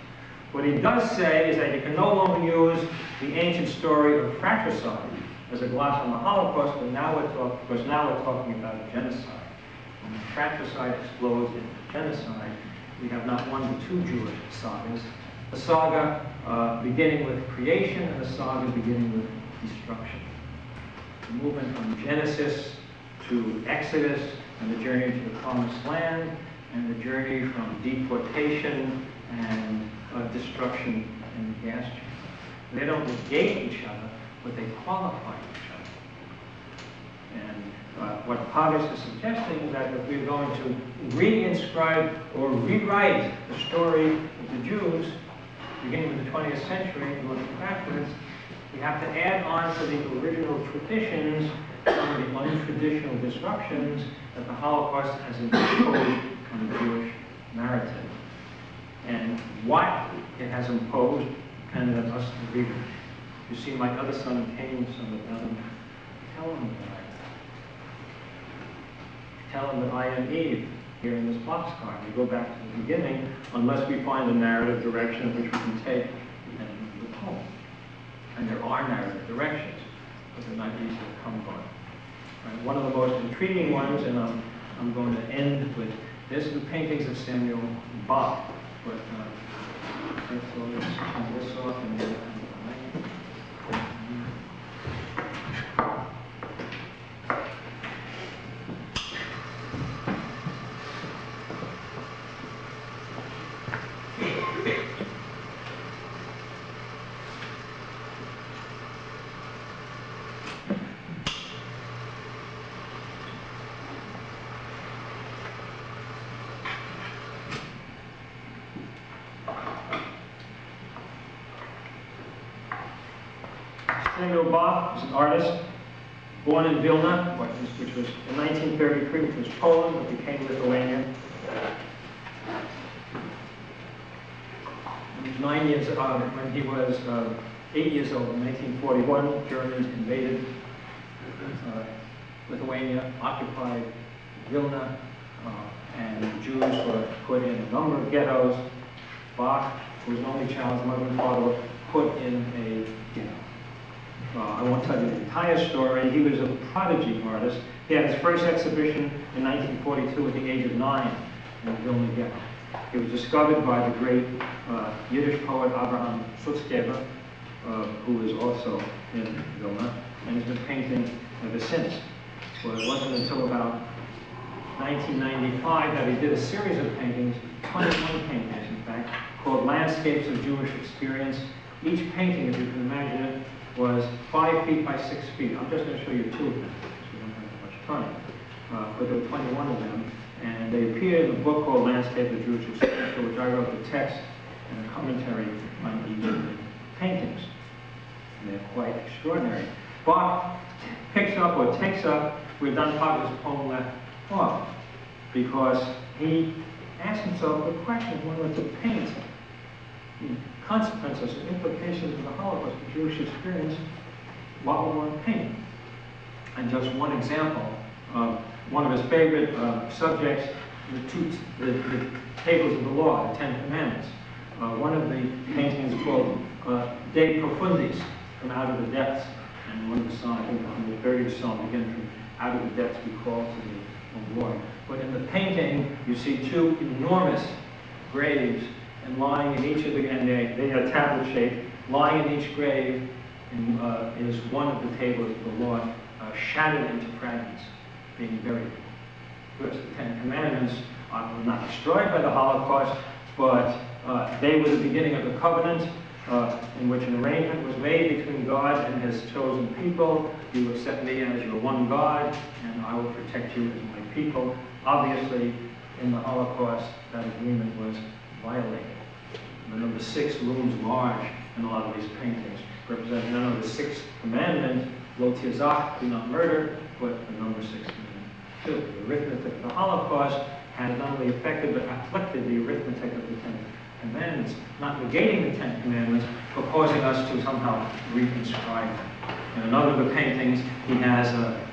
What he does say is that you can no longer use the ancient story of fratricide as a gloss on the Holocaust, but now we're talking, because now we're talking about a genocide. When fratricide explodes into genocide, we have not one but two Jewish sagas. The saga uh, beginning with creation and the saga beginning with destruction. The movement from Genesis to Exodus and the journey to the promised land and the journey from deportation and uh, destruction in the gas chamber. They don't negate each other, but they qualify each other. And uh, what Pagis is suggesting is that if we're going to re-inscribe or rewrite the story of the Jews, beginning with the twentieth century and looking backwards, we have to add on to the original traditions and the untraditional disruptions that the Holocaust has imposed on the Jewish narrative. And what it has imposed depended on us, the readers. You see, my other son came, son of Adam, tell him that I tell him that I am Eve here in this boxcar. We go back to the beginning unless we find a narrative direction which we can take and move home. And there are narrative directions, but they're not easy to come by. Right? One of the most intriguing ones, and I'm, I'm going to end with this, is the paintings of Samuel Bak. But uh, let's turn this off and then Samuel Bak was an artist born in Vilna, which was in nineteen thirty-three, which was Poland, but became Lithuania. He was nine years old when he was uh, eight years old in nineteen forty-one. Germans invaded uh, Lithuania, occupied Vilna, uh, and Jews were put in a number of ghettos. Bak, who was an only child, mother and father, were put in a ghetto. Uh, I won't tell you the entire story. He was a prodigy artist. He had his first exhibition in nineteen forty-two at the age of nine in Vilna Ghetto. He was discovered by the great uh, Yiddish poet Abraham Sutzkever, uh, who is also in Vilna, and has been painting ever since. Well, it wasn't until about nineteen ninety-five that he did a series of paintings, twenty-one paintings in fact, called Landscapes of Jewish Experience. Each painting, if you can imagine it, was five feet by six feet. I'm just going to show you two of them because we don't have much time. Uh, but there were twenty-one of them, and they appeared in a book called Landscape of Jewish Experience, for which I wrote the text and a commentary on each of the paintings. And they're quite extraordinary. Bak picks up or takes up where Dan Pagis' poem left off, because he asked himself the question when was to paint the consequences and implications of the Holocaust, the Jewish experience, what would one paint? And just one example, uh, one of his favorite uh, subjects, the, two, the, the tables of the law, the Ten Commandments. Uh, one of the paintings called uh, De Profundis, from out of the depths, and one of the Psalms, the thirtieth Psalm, again from out of the depths we call to the Lord. But in the painting, you see two enormous graves and lying in each of the, and they, they are tablet shaped, lying in each grave in, uh, is one of the tables of the Lord, uh, shattered into fragments, being buried. Because the Ten Commandments uh, were not destroyed by the Holocaust, but uh, they were the beginning of the covenant uh, in which an arrangement was made between God and his chosen people. You accept me as your one God, and I will protect you as my people. Obviously, in the Holocaust, that agreement was violated. The number six looms large in a lot of these paintings, representing not only the sixth commandment, lo tizach, do not murder, but the number six commandment. too. The arithmetic of the Holocaust had not only affected but afflicted the arithmetic of the Ten Commandments, not negating the Ten Commandments, but causing us to somehow reconstruct them. In another of the paintings, he has a,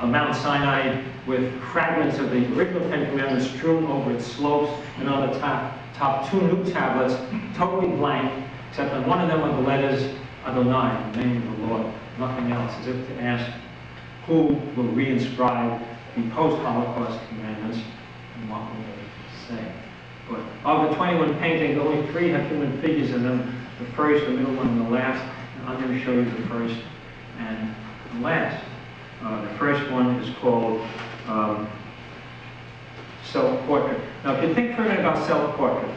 a, a Mount Sinai with fragments of the original Ten Commandments strewn over its slopes, and on the top, top two new tablets, totally blank, except on one of them are the letters Adonai, the name of the Lord, nothing else, as if to ask who will reinscribe the post-Holocaust commandments and what will they say. But of the twenty-one paintings, only three have human figures in them, the first, the middle one, and the last. And I'm going to show you the first and the last. Uh, the first one is called um, Self-Portrait. Now, if you think for a minute about self-portrait,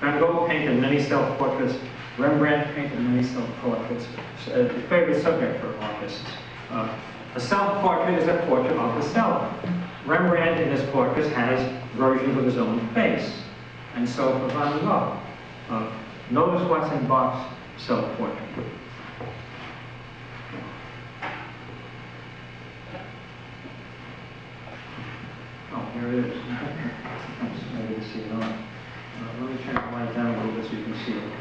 Van Gogh painted many self-portraits, Rembrandt painted many self-portraits, a favorite subject for artists. Uh, a self-portrait is a portrait of the self. Rembrandt in his portraits has versions of his own face, and so for Van Gogh. Uh, notice what's in Bach's self-portrait. Oh, here it is. I'm just maybe to see it on. Uh, let me turn the light down a little bit so you can see it.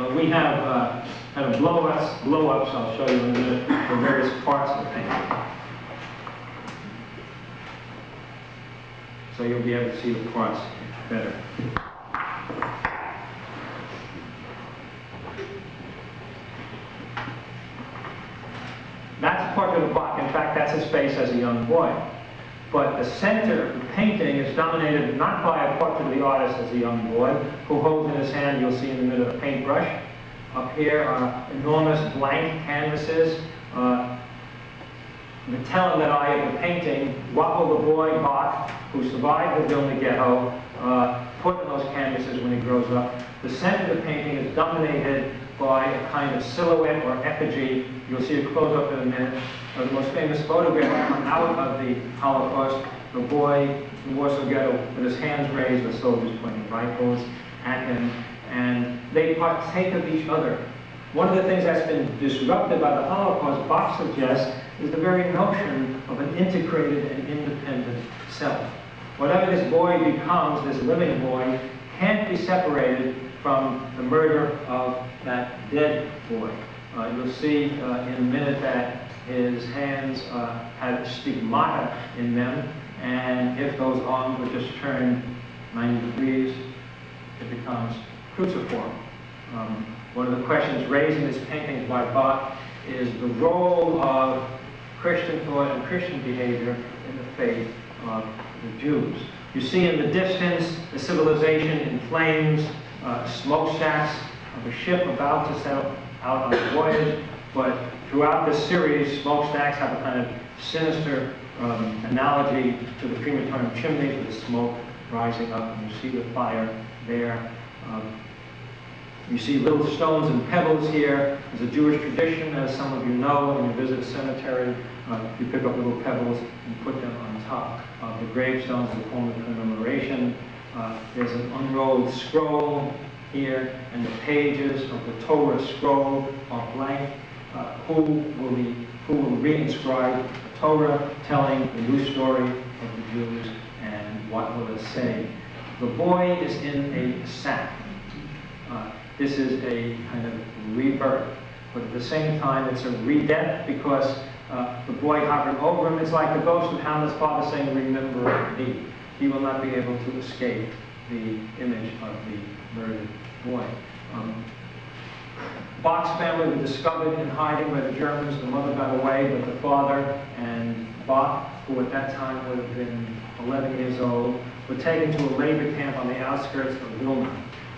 Uh, we have uh, kind of blow-ups, blow-ups, I'll show you in a minute, for various parts of the painting. So you'll be able to see the parts better. That's a portrait of Bach. In fact, that's his face as a young boy. But the center of the painting is dominated not by a portrait of the artist as a young boy, who holds in his hand, you'll see in the middle, a paintbrush. Up here are enormous blank canvases. Uh, the telling that I of the painting, what will the boy, Bach, who survived the Vilna Ghetto, uh, put in those canvases when he grows up? The center of the painting is dominated by a kind of silhouette or effigy. You'll see a close-up in a minute. Uh, the most famous photograph out of the Holocaust, the boy in the Warsaw Ghetto with his hands raised, the soldiers pointing rifles at him, and they partake of each other. One of the things that's been disrupted by the Holocaust, Bach suggests, is the very notion of an integrated and independent self. Whatever this boy becomes, this living boy, can't be separated from the murder of that dead boy. Uh, you'll see uh, in a minute that his hands uh, had stigmata in them, and if those arms were just turned ninety degrees, it becomes cruciform. Um, one of the questions raised in this painting by Bach is the role of Christian thought and Christian behavior in the faith of the Jews. You see in the distance the civilization in flames, uh, smoke stacks of a ship about to sail out on a voyage, but throughout this series, smokestacks have a kind of sinister um, analogy to the crematorium chimney, with the smoke rising up, and you see the fire there. Um, you see little stones and pebbles here. There's a Jewish tradition, as some of you know, when you visit a cemetery, uh, you pick up little pebbles and put them on top of the gravestones as a form of commemoration. Uh, there's an unrolled scroll here, and the pages of the Torah scroll are blank. Uh, who will be, who will reinscribe the Torah, telling the new story of the Jews, and what will it say? The boy is in a sack. Uh, this is a kind of rebirth, but at the same time it's a re-death, because uh, the boy hovering over him is like the ghost of Hamlet's father saying, remember me. He will not be able to escape the image of the murdered boy. Um, Bach's family were discovered in hiding by the Germans. The mother got away, but the father and Bach, who at that time would have been eleven years old, were taken to a labor camp on the outskirts of Vilna,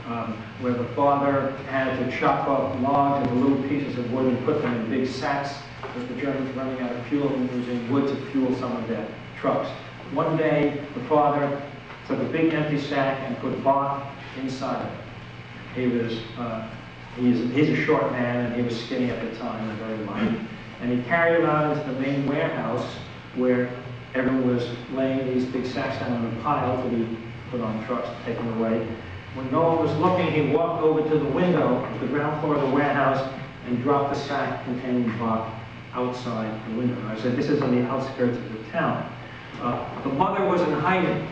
um, where the father had to chop up logs and little pieces of wood and put them in big sacks, with the Germans running out of fuel and using wood to fuel some of their trucks. One day, the father took a big empty sack and put Bach inside it. He was uh, He's, he's a short man, and he was skinny at the time and very light. And he carried him out into the main warehouse, where everyone was laying these big sacks down in a pile to be put on trucks to take them away. When no one was looking, he walked over to the window at the ground floor of the warehouse and dropped the sack containing Bach outside the window. I said, this is on the outskirts of the town. Uh, the mother was in hiding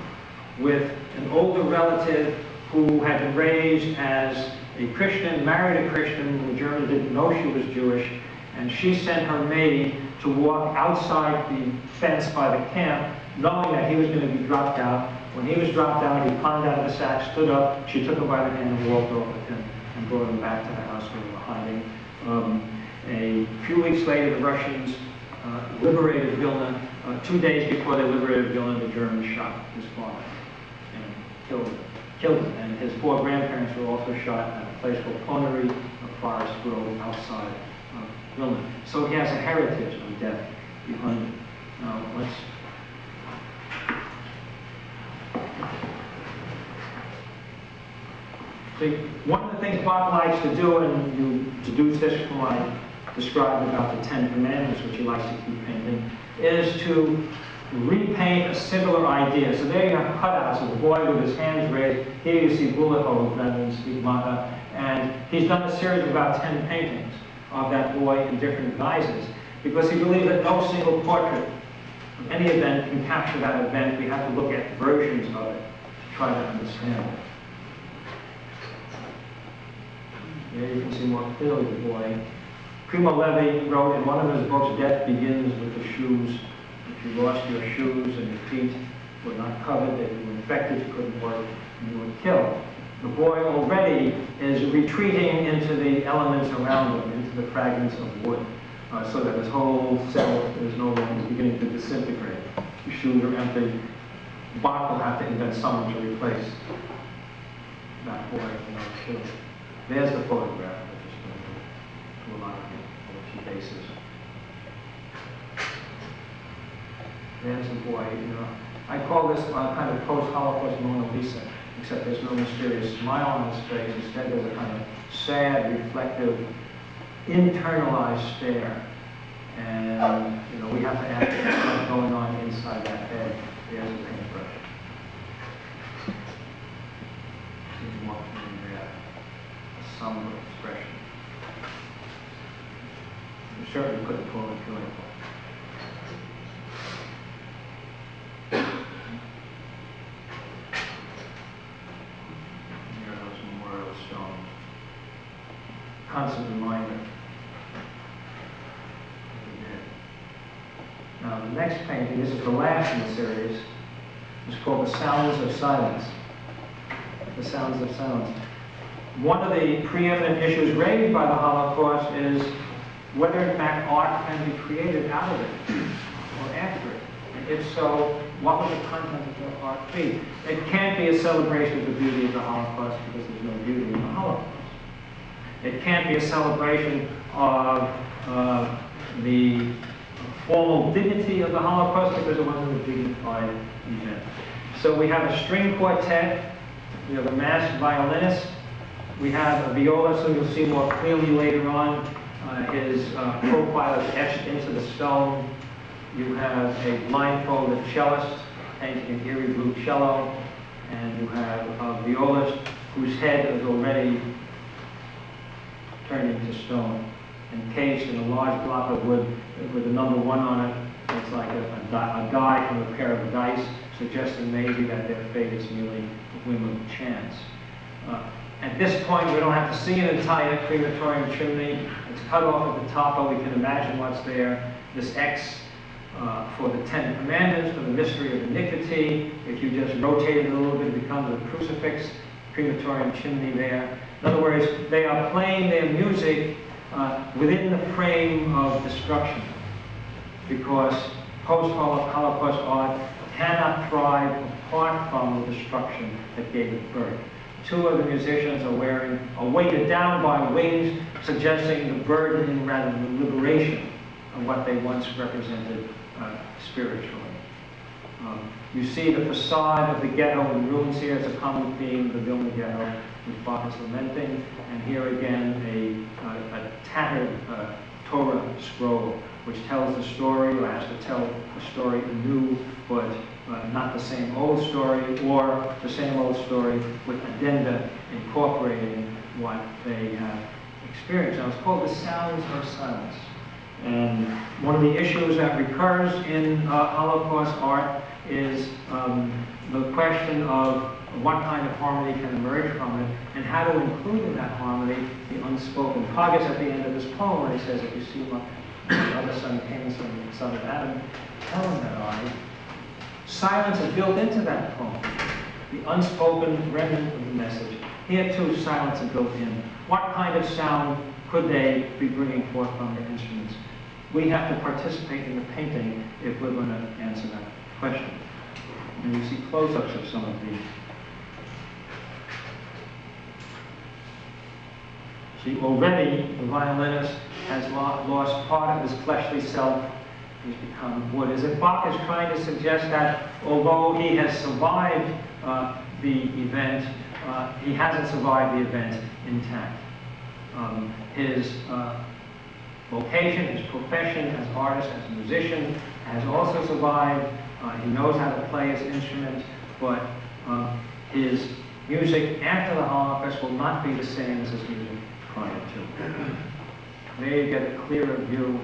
with an older relative who had been raised as a Christian, married a Christian who Germans didn't know she was Jewish, and she sent her maid to walk outside the fence by the camp, knowing that he was going to be dropped out. When he was dropped out, he climbed out of the sack, stood up, she took him by the hand and walked over with him and brought him back to the house where they were hiding. Um, a few weeks later, the Russians uh, liberated Vilna. Uh, two days before they liberated Vilna, the Germans shot his father and killed him. Killed him. And his four grandparents were also shot at a place called Ponary, a forest grove outside of Vilna. So he has a heritage of death behind him. Now, let's see, one of the things Bach likes to do, and you deduce this from what I described about the Ten Commandments, which he likes to keep painting, is to repaint a similar idea. So there you have cutouts of the boy with his hands raised. Here you see bullet holes rather than stigmata. And he's done a series of about ten paintings of that boy in different guises, because he believed that no single portrait of any event can capture that event. We have to look at versions of it to try to understand it. Here you can see more clearly the boy. Primo Levi wrote in one of his books, "Death begins with the shoes. If you lost your shoes and your feet were not covered, that you were infected, you couldn't work, and you were killed." The boy already is retreating into the elements around him, into the fragments of wood, uh, so that his whole self is no longer beginning to disintegrate. The shoes are empty. Bach will have to invent someone to replace that boy and those children. There's the photograph, which is going to allow you on a few bases. There's the boy, you know. I call this uh, kind of post-Holocaust Mona Lisa, except there's no mysterious smile on his face. Instead, there's a kind of sad, reflective, internalized stare. And, you know, we have to ask what's going on inside that head. There's a paintbrush. He's walking in there. Some expression. I'm sure you couldn't call it beautiful. Here are those memorial stones. Constant reminder. Now, the next painting, this is the last in the series, is called The Sounds of Silence. The Sounds of Silence. One of the preeminent issues raised by the Holocaust is whether in fact art can be created out of it or after it. And if so, what would the content of the art be? It can't be a celebration of the beauty of the Holocaust, because there's no beauty in the Holocaust. It can't be a celebration of uh, the formal dignity of the Holocaust, because it wasn't a dignified event. So we have a string quartet, we have a masked violinist, we have a viola, so you'll see more clearly later on uh, his uh, profile is etched into the stone. You have a blindfolded cellist painting an eerie blue cello, and you have a violist whose head is already turned into stone, encased in a large block of wood with a number one on it. It's like a, a, di a die from a pair of dice, suggesting maybe that their fate is merely a whim of chance. Uh, At this point, we don't have to see an entire crematorium chimney. It's cut off at the top, but we can imagine what's there. This X uh, for the Ten Commandments, for the mystery of iniquity. If you just rotate it a little bit, it becomes a crucifix, crematorium chimney there. In other words, they are playing their music uh, within the frame of destruction, because post-Holocaust art cannot thrive apart from the destruction that gave it birth. Two of the musicians are wearing are weighted down by wings, suggesting the burden rather than the liberation of what they once represented uh, spiritually. Um, you see the facade of the ghetto in ruins here. It's a common theme, the Vilna Ghetto, with Bach is lamenting. And here again, a, a, a tattered uh, Torah scroll, which tells the story, or has to tell a story anew, but Uh, not the same old story, or the same old story with addenda incorporating what they uh, experienced. Now, it's called The Sounds of Silence. And one of the issues that recurs in uh, Holocaust art is um, the question of what kind of harmony can emerge from it, and how to include in that harmony the unspoken. Pagis, at the end of his poem, where he says, "If you see my other son Cain, son, son of Adam, tell him that I." Silence is built into that poem, the unspoken remnant of the message. Here too, silence is built in. What kind of sound could they be bringing forth from their instruments? We have to participate in the painting if we're going to answer that question. And you see close-ups of some of these. See, already the violinist has lost part of his fleshly self. He's become wood. As if Bach is trying to suggest that although he has survived uh, the event, uh, he hasn't survived the event intact. Um, his uh, vocation, his profession as artist, as a musician, has also survived. Uh, he knows how to play his instrument, but uh, his music after the Holocaust will not be the same as his music prior to. There you get a clearer view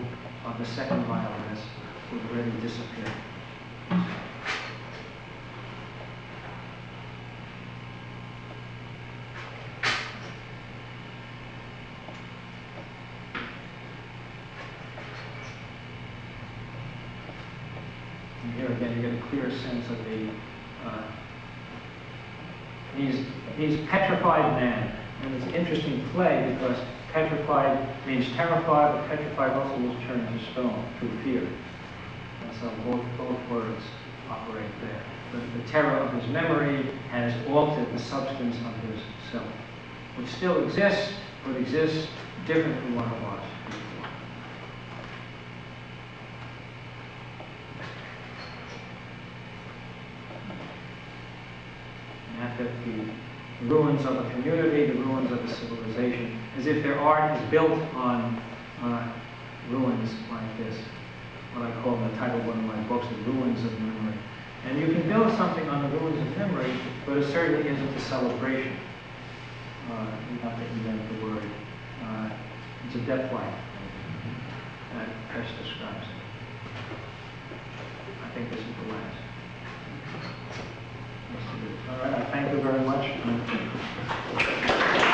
of the second violinist who already disappeared. And here again, you get a clearer sense of the uh, he's he's petrified man. And it's an interesting play because petrified means terrified, but petrified also will turn into stone through fear. And so both, both words operate there. The, the terror of his memory has altered the substance of his self, which still exists, but exists different from what it was before. And after the ruins of a community, the ruins of a civilization, as if their art is built on uh, ruins like this, what I call in the title of one of my books, The Ruins of Memory. And you can build something on the ruins of memory, but it certainly isn't a celebration. Uh, you have to invent the word. Uh, it's a death life. That Press describes it. I think this is the last. All right, I thank you very much.